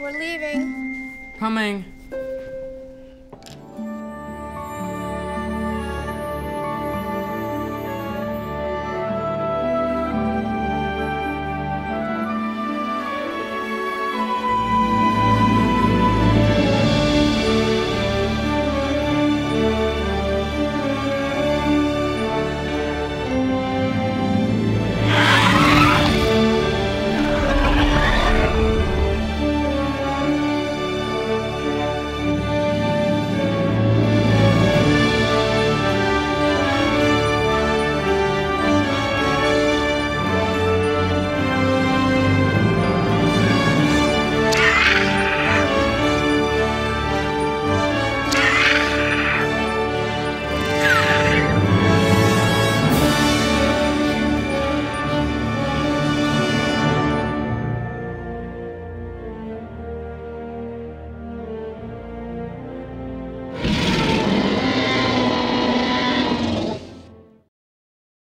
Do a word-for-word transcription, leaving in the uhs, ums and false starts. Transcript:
we're leaving. Coming.